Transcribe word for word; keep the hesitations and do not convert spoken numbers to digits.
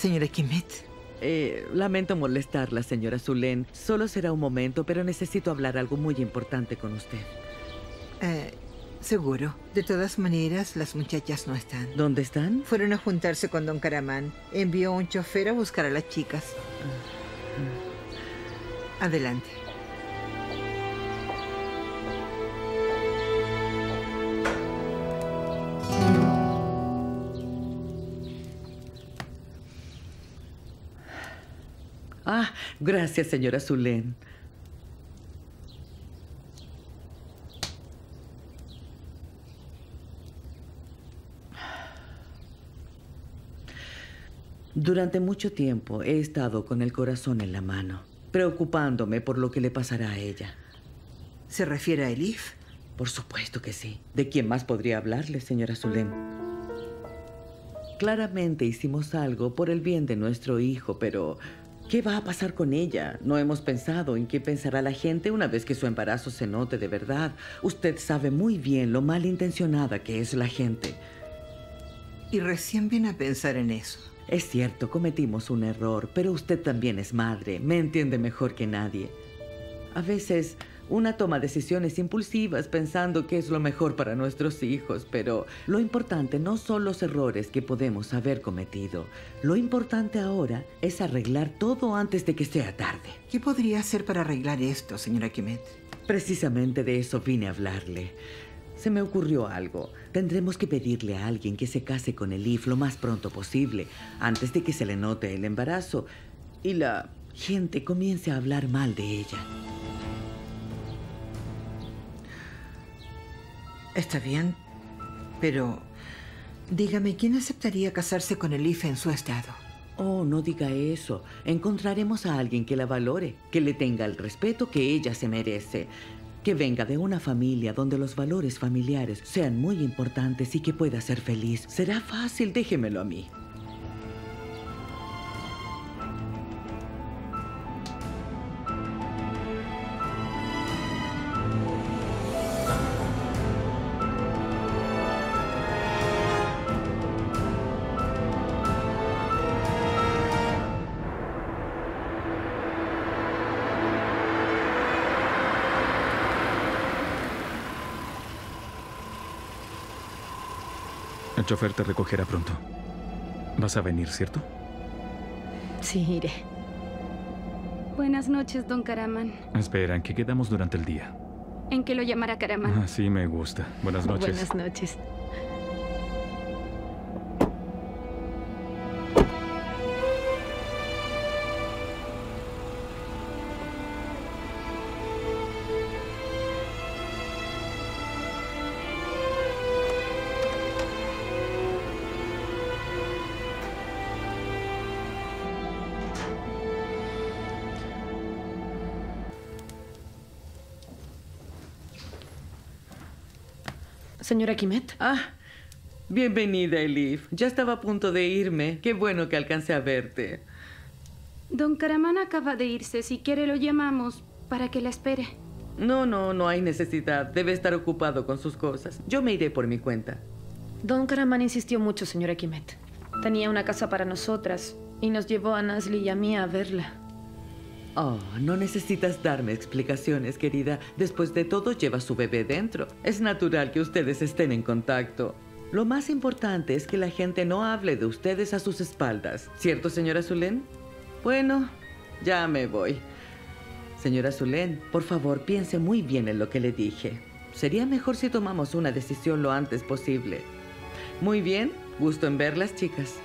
Señora Kıymet. Eh, lamento molestarla, señora Zulén. Solo será un momento, pero necesito hablar algo muy importante con usted. Eh, seguro. De todas maneras, las muchachas no están. ¿Dónde están? Fueron a juntarse con don Karaman. Envió un chofer a buscar a las chicas. Uh-huh. Adelante. Ah, gracias, señora Zulén. Durante mucho tiempo he estado con el corazón en la mano, preocupándome por lo que le pasará a ella. ¿Se refiere a Elif? Por supuesto que sí. ¿De quién más podría hablarle, señora Zulén? Claramente hicimos algo por el bien de nuestro hijo, pero... ¿qué va a pasar con ella? No hemos pensado en qué pensará la gente una vez que su embarazo se note de verdad. Usted sabe muy bien lo malintencionada que es la gente. Y recién viene a pensar en eso. Es cierto, cometimos un error, pero usted también es madre. Me entiende mejor que nadie. A veces, una toma decisiones impulsivas pensando que es lo mejor para nuestros hijos, pero lo importante no son los errores que podemos haber cometido. Lo importante ahora es arreglar todo antes de que sea tarde. ¿Qué podría hacer para arreglar esto, señora Kıymet? Precisamente de eso vine a hablarle. Se me ocurrió algo. Tendremos que pedirle a alguien que se case con Elif lo más pronto posible, antes de que se le note el embarazo y la gente comience a hablar mal de ella. Está bien, pero dígame, ¿quién aceptaría casarse con Elif en su estado? Oh, no diga eso. Encontraremos a alguien que la valore, que le tenga el respeto que ella se merece. Que venga de una familia donde los valores familiares sean muy importantes y que pueda ser feliz. Será fácil, déjemelo a mí. El chofer te recogerá pronto. ¿Vas a venir, cierto? Sí, iré. Buenas noches, don Karaman. Espera, ¿en qué quedamos durante el día? En que lo llamará Karaman. Ah, sí, me gusta. Buenas noches. Buenas noches. Señora Kıymet. Ah, bienvenida, Elif. Ya estaba a punto de irme. Qué bueno que alcancé a verte. Don Karaman acaba de irse. Si quiere lo llamamos para que la espere. No, no, no hay necesidad. Debe estar ocupado con sus cosas. Yo me iré por mi cuenta. Don Karaman insistió mucho, señora Kıymet. Tenía una casa para nosotras y nos llevó a Nazli y a mí a verla. Oh, no necesitas darme explicaciones, querida. Después de todo, lleva su bebé dentro. Es natural que ustedes estén en contacto. Lo más importante es que la gente no hable de ustedes a sus espaldas. ¿Cierto, señora Zulén? Bueno, ya me voy. Señora Zulén, por favor, piense muy bien en lo que le dije. Sería mejor si tomamos una decisión lo antes posible. Muy bien, gusto en verlas, chicas.